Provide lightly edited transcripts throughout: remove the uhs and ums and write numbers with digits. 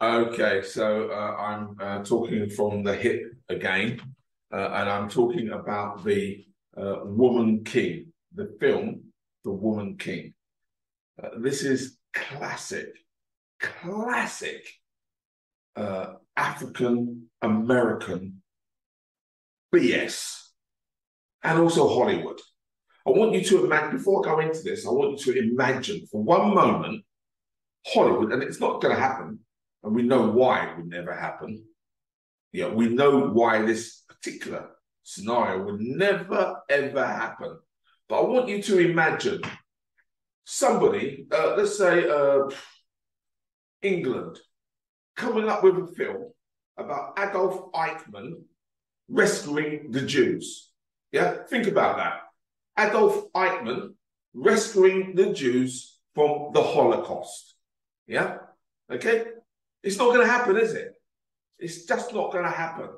Okay, so I'm talking from the hip again, and I'm talking about the Woman King, the film, The Woman King. This is classic African-American BS, and also Hollywood. I want you to imagine, before I go into this, I want you to imagine for one moment Hollywood, and it's not going to happen, and we know why it would never happen. Yeah, we know why this particular scenario would never, ever happen. But I want you to imagine somebody, let's say England, coming up with a film about Adolf Eichmann rescuing the Jews. Yeah, think about that. Adolf Eichmann rescuing the Jews from the Holocaust. Yeah, okay? It's not going to happen, is it? It's just not going to happen.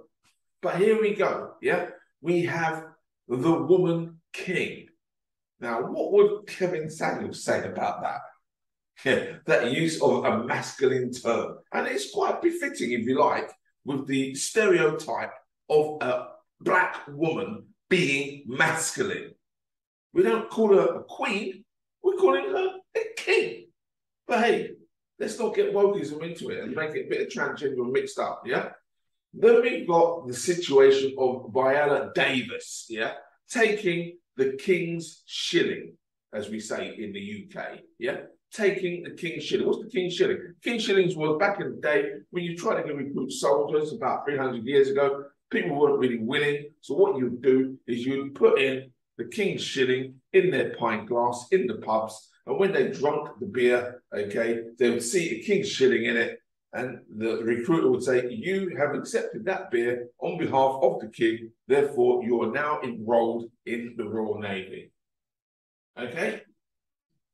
But here we go, yeah? We have the Woman King. Now, what would Kevin Samuels say about that? Yeah, that use of a masculine term. And it's quite befitting, if you like, with the stereotype of a black woman being masculine. We don't call her a queen, we're calling her a king. But hey, let's not get wokeism into it and make it a bit of transgender mixed up, yeah? Then we've got the situation of Viola Davis, yeah? Taking the king's shilling, as we say in the UK, yeah? Taking the king's shilling. What's the king's shilling? King's shillings was back in the day when you tried to recruit soldiers about 300 years ago, people weren't really willing. So what you'd do is you'd put in the king's shilling in their pint glass in the pubs, and when they drunk the beer, okay, they would see a king's shilling in it, and the recruiter would say, you have accepted that beer on behalf of the king, therefore you are now enrolled in the Royal Navy. Okay?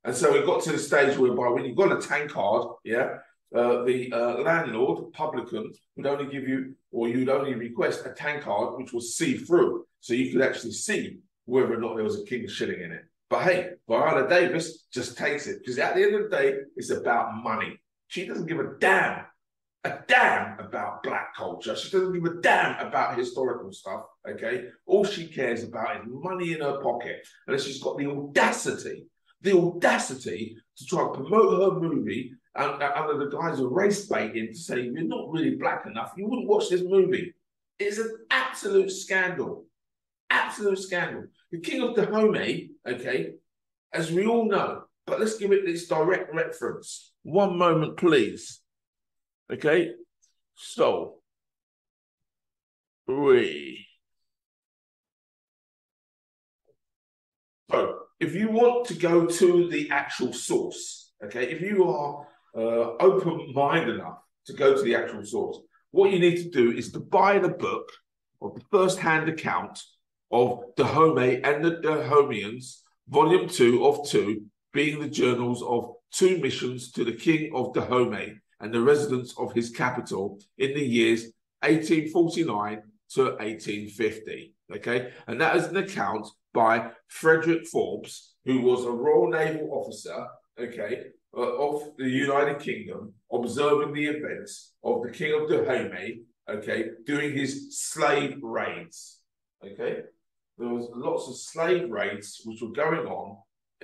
And so it got to the stage whereby when you got a tank card, yeah, the landlord, publican, would only give you, or you'd only request a tank card which was see-through, so you could actually see whether or not there was a king's shilling in it. But hey, Viola Davis just takes it, because at the end of the day, it's about money. She doesn't give a damn about black culture. She doesn't give a damn about historical stuff, okay? All she cares about is money in her pocket. And she's got the audacity to try and promote her movie under the guise of race baiting, to say, you're not really black enough, you wouldn't watch this movie. It's an absolute scandal. Absolute scandal. The king of Dahomey, okay, as we all know, but let's give it this direct reference. One moment, please. Okay, so if you want to go to the actual source, okay, if you are open-minded enough to go to the actual source, what you need to do is to buy the book or the first-hand account of Dahomey and the Dahomeans, Volume 2 of 2, being the journals of two missions to the King of Dahomey and the residents of his capital in the years 1849 to 1850, okay? And that is an account by Frederick Forbes, who was a Royal Naval officer, okay, of the United Kingdom, observing the events of the King of Dahomey, okay, doing his slave raids, okay? There was lots of slave raids which were going on,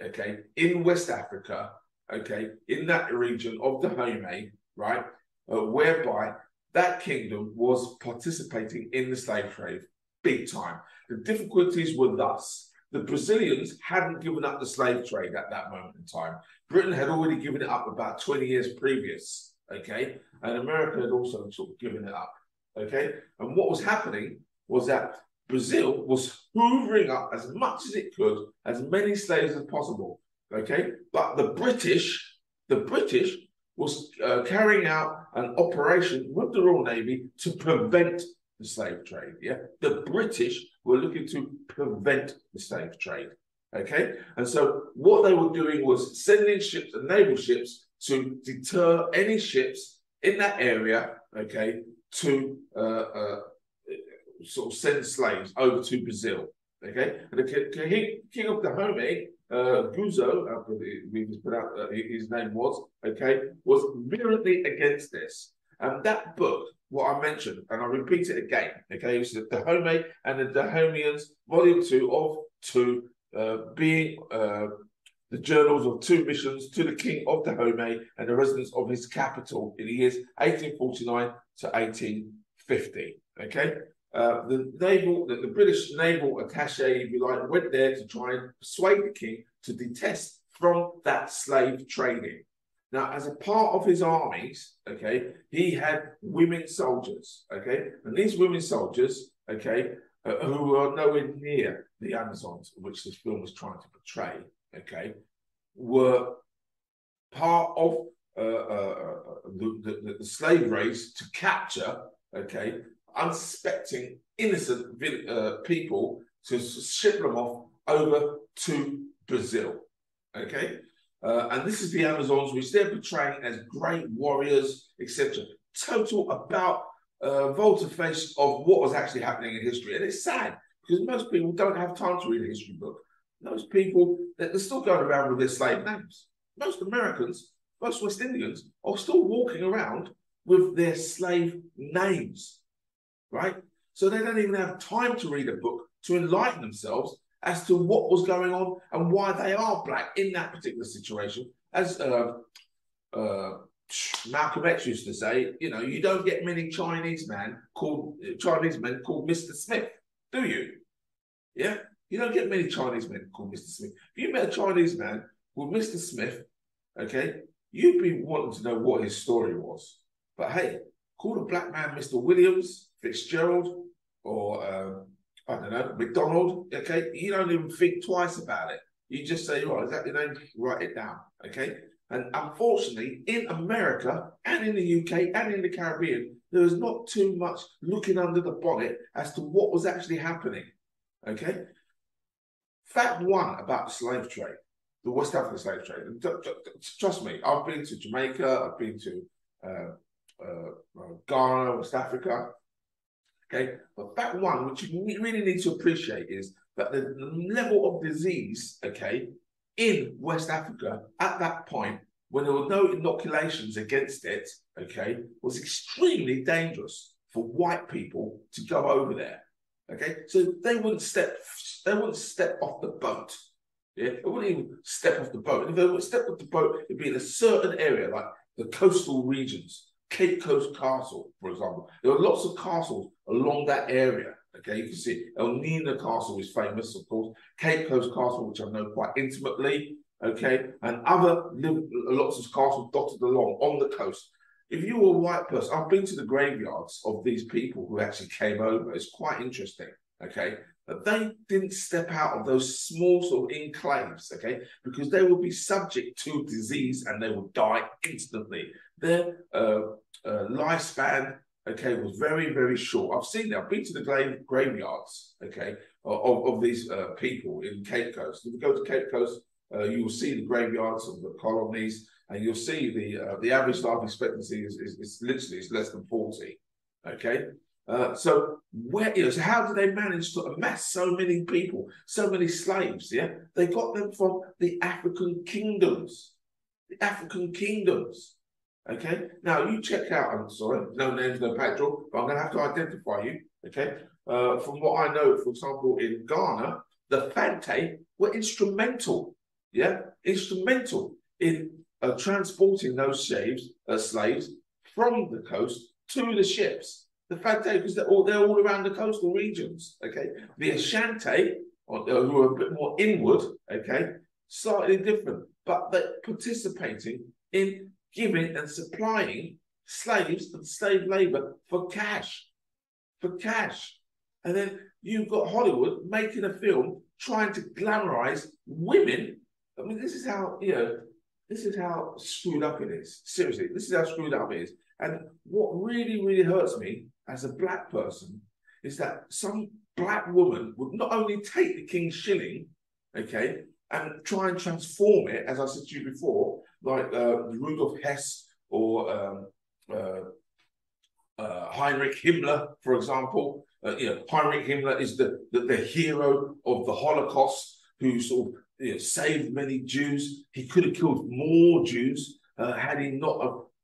okay, in West Africa, okay, in that region of Dahomey, right, whereby that kingdom was participating in the slave trade big time. The difficulties were thus. The Brazilians hadn't given up the slave trade at that moment in time. Britain had already given it up about 20 years previous, okay, and America had also sort of given it up, okay, and what was happening was that Brazil was hoovering up as much as it could, as many slaves as possible, okay? But the British was carrying out an operation with the Royal Navy to prevent the slave trade, yeah? The British were looking to prevent the slave trade, okay? And so what they were doing was sending ships and naval ships to deter any ships in that area, okay, to sort of send slaves over to Brazil, okay? And the king of Dahomey, Buzo, his name was, okay, was virulently against this. That book, what I mentioned, and I repeat it again, okay, this is Dahomey and the Dahomeans, Volume 2 of 2, being the journals of two missions to the King of Dahomey and the residents of his capital in the years 1849 to 1850, okay? The British naval attaché, if you like, went there to try and persuade the king to detest from that slave trading. Now, as a part of his armies, okay, he had women soldiers, okay, and these women soldiers, okay, who are nowhere near the Amazons, which this film was trying to portray, okay, were part of the slave race to capture, okay, unsuspecting innocent people to ship them off over to Brazil, okay? And this is the Amazons, which they're portraying as great warriors, etc. Total about volte-face of what was actually happening in history. And it's sad, because most people don't have time to read a history book. Most people, they're still going around with their slave names. Most Americans, most West Indians, are still walking around with their slave names, right? So they don't even have time to read a book to enlighten themselves as to what was going on and why they are black in that particular situation. As Malcolm X used to say, you know, you don't get many Chinese men called Mr. Smith, do you? Yeah, you don't get many Chinese men called Mr. Smith. If you met a Chinese man called Mr. Smith, okay, you'd be wanting to know what his story was. But hey, call a black man Mr. Williams, Fitzgerald, or I don't know, McDonald, okay? You don't even think twice about it. You just say, right, is that your name? Write it down, okay? And unfortunately, in America and in the UK and in the Caribbean, there is not too much looking under the bonnet as to what was actually happening, okay? Fact one about the slave trade, the West African slave trade. And trust me, I've been to Jamaica, I've been to Ghana, West Africa. Okay, but fact one, which you really need to appreciate, is that the level of disease, okay, in West Africa at that point, when there were no inoculations against it, okay, was extremely dangerous for white people to go over there. Okay, so they wouldn't step off the boat. Yeah, they wouldn't even step off the boat. And if they would step off the boat, it'd be in a certain area, like the coastal regions. Cape Coast Castle, for example. There are lots of castles along that area, okay? You can see Elmina Castle is famous, of course. Cape Coast Castle, which I know quite intimately, okay? And other lots of castles dotted along on the coast. If you were a white person, I've been to the graveyards of these people who actually came over. It's quite interesting, okay? But they didn't step out of those small sort of enclaves, okay? Because they would be subject to disease and they would die instantly. Their lifespan, okay, was very, very short. I've seen that. I've been to the graveyards, okay, of these people in Cape Coast. If you go to Cape Coast, you will see the graveyards of the colonies, and you'll see the average life expectancy is literally less than 40, okay? So how do they manage to amass so many people, so many slaves? Yeah, they got them from the African kingdoms, Okay, now you check out. I'm sorry, no names, no patrol, but I'm going to have to identify you. Okay, from what I know, for example, in Ghana, the Fante were instrumental in transporting those slaves from the coast to the ships. The Fante, because they're all around the coastal regions, okay? The Asante, who are a bit more inward, okay? Slightly different, but they're participating in giving and supplying slaves and slave labor for cash. And then you've got Hollywood making a film trying to glamorize women. I mean, this is how screwed up it is. Seriously, this is how screwed up it is. And what really, really hurts me as a black person is that some black woman would not only take the king's shilling, okay, and try and transform it, as I said to you before, like Rudolf Hess or Heinrich Himmler, for example. Heinrich Himmler is the hero of the Holocaust who sort of saved many Jews. He could have killed more Jews had he not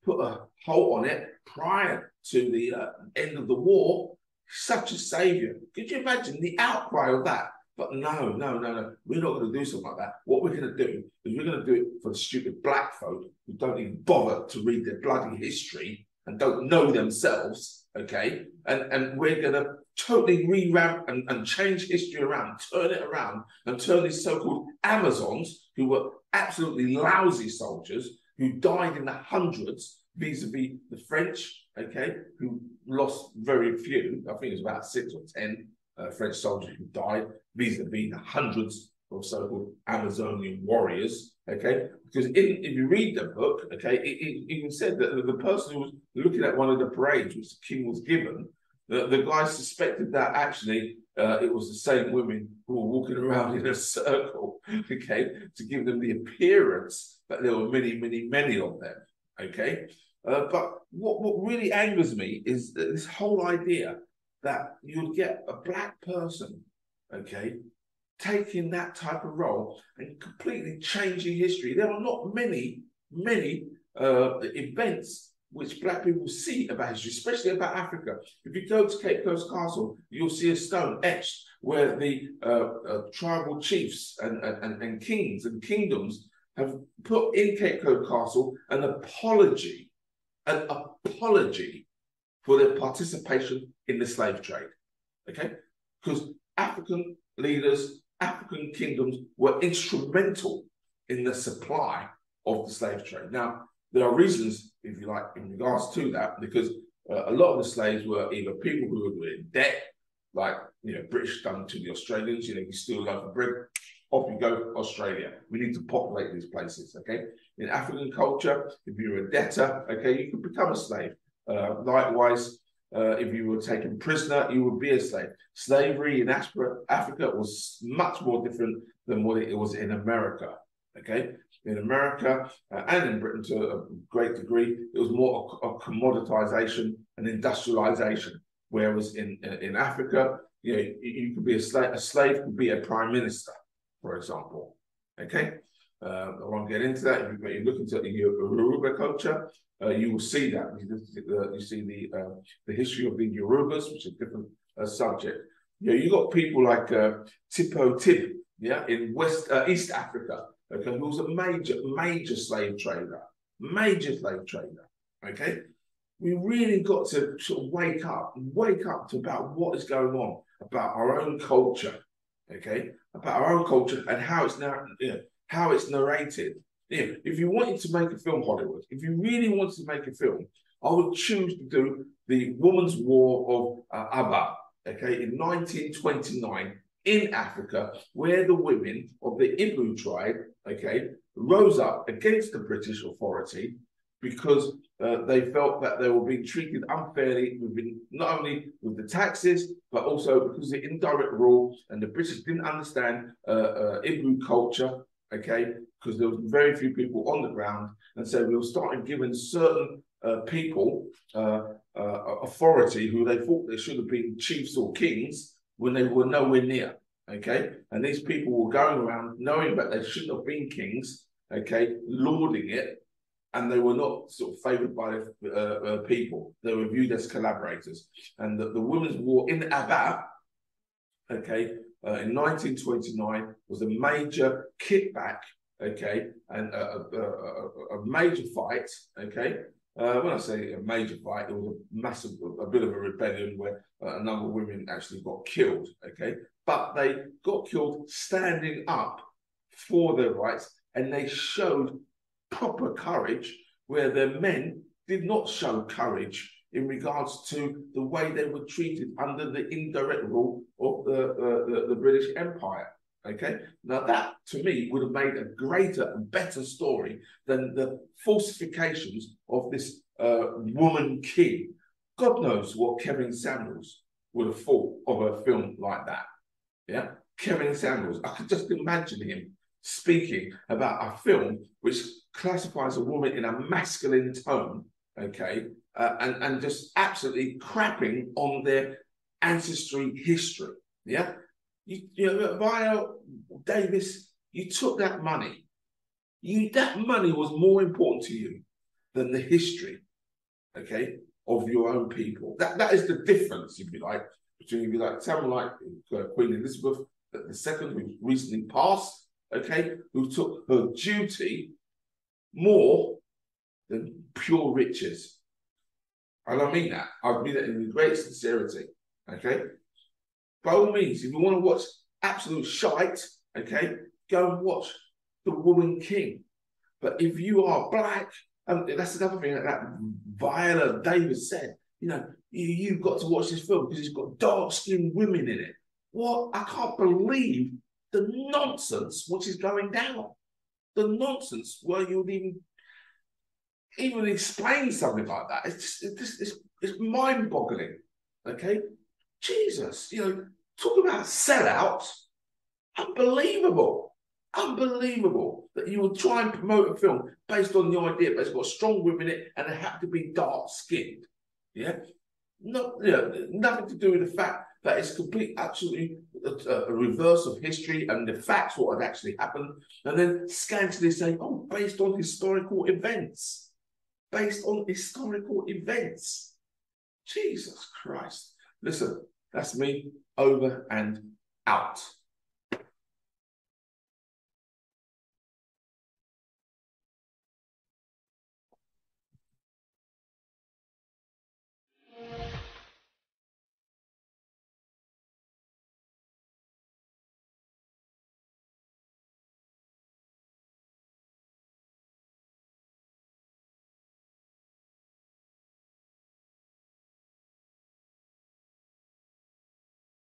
put a halt on it, prior to the end of the war, such a savior. Could you imagine the outcry of that? But no, no, no, no. We're not going to do something like that. What we're going to do is we're going to do it for the stupid black folk who don't even bother to read their bloody history and don't know themselves, okay? And we're going to totally revamp and change history around, turn it around, and turn these so-called Amazons, who were absolutely lousy soldiers, who died in the hundreds vis-a-vis the French, okay, who lost very few. I think it was about 6 or 10 French soldiers who died vis-a-vis the hundreds of so-called Amazonian warriors, okay? Because if you read the book, okay, it even said that the person who was looking at one of the parades which the king was given, the guy suspected that actually it was the same women who were walking around in a circle, okay, to give them the appearance that there were many, many, many of them, okay? But what really angers me is this whole idea that you'll get a black person, okay, taking that type of role and completely changing history. There are not many, many events which black people see about history, especially about Africa. If you go to Cape Coast Castle, you'll see a stone etched where the tribal chiefs and kings and kingdoms have put in Cape Coast Castle an apology for their participation in the slave trade, okay? Because African leaders, African kingdoms were instrumental in the supply of the slave trade. Now, there are reasons, if you like, in regards to that, because a lot of the slaves were either people who were in debt, like, you know, British done to the Australians, you know, you steal loaf of bread, off you go, Australia. We need to populate these places, okay? In African culture, if you were a debtor, okay, you could become a slave. Likewise, if you were taken prisoner, you would be a slave. Slavery in Africa was much more different than what it was in America, okay? In America and in Britain to a great degree, it was more of commoditization and industrialization. Whereas in Africa, you know, you could be a slave could be a prime minister, for example, okay? I won't get into that. If you're looking to the Yoruba culture, you will see that. You see the history of the Yorubas, which is a different subject. You know, you've got people like Tipo Tib, yeah, in East Africa, okay, who was a major, major slave trader, okay? We really got to sort of wake up to about what is going on, about our own culture, okay? About our own culture and how it's now, you know, how it's narrated. If you wanted to make a film, Hollywood, if you really wanted to make a film, I would choose to do The Woman's War of Aba, okay, in 1929 in Africa, where the women of the Ibo tribe, okay, rose up against the British authority because they felt that they were being treated unfairly, not only with the taxes, but also because of the indirect rule, and the British didn't understand Ibo culture, okay, because there was very few people on the ground, and so we were starting giving certain people authority who they thought they should have been chiefs or kings when they were nowhere near, okay? And these people were going around knowing that they shouldn't have been kings, okay, lording it, and they were not sort of favoured by the people. They were viewed as collaborators. And the Women's War in Aba, okay, in 1929 was a major kickback, okay, and a major fight, okay. When I say a major fight, it was a bit of a rebellion where a number of women actually got killed, okay. But they got killed standing up for their rights, and they showed proper courage where their men did not show courage in regards to the way they were treated under the indirect rule of the British Empire, okay? Now that, to me, would have made a greater and better story than the falsifications of this woman king. God knows what Kevin Samuels would have thought of a film like that, yeah? Kevin Samuels, I could just imagine him speaking about a film which classifies a woman in a masculine tone, okay, and just absolutely crapping on their ancestry history, yeah? You know, Viola Davis, you took that money. That money was more important to you than the history, okay, of your own people. That is the difference, if you like, between, if you like, someone like Queen Elizabeth the Second, who recently passed, okay, who took her duty more than pure riches. And I mean that. I mean that in the greatest sincerity, okay? By all means, if you want to watch absolute shite, okay, go and watch The Woman King. But if you are black, and that's another thing that Viola Davis said, you know, you've got to watch this film because it's got dark-skinned women in it. What? I can't believe the nonsense which is going down. The nonsense where you would even explain something like that. It's mind-boggling, okay? Jesus, you know, talk about sellouts. Unbelievable. Unbelievable that you would try and promote a film based on the idea that it's got strong women in it and they have to be dark-skinned, yeah? Not, you know, nothing to do with the fact that it's complete, absolutely a reverse of history and the facts, what had actually happened, and then scantily saying, oh, based on historical events. Based on historical events. Jesus Christ. Listen, that's me over and out.